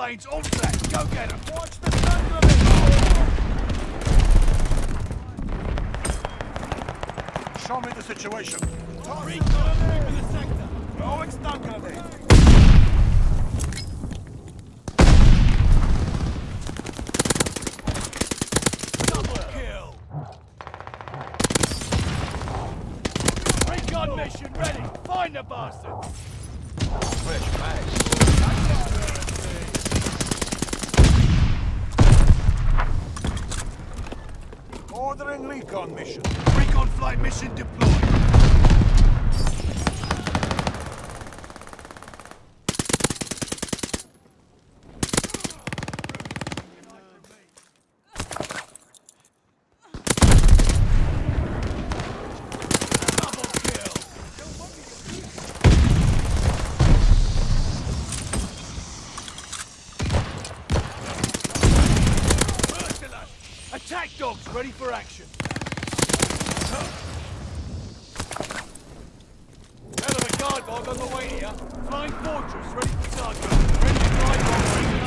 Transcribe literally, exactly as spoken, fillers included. plane's on track. Go get him. Watch the sun coming. Show me the situation. Reach for the sector. No, it's not gonna be. Mission ready. Find the bastard. Fresh bags. Ordering recon mission. Recon flight mission deployed. Attack dogs ready for action. Hell of a guard dog on the way here. Flying fortress ready for target. Ready to fly.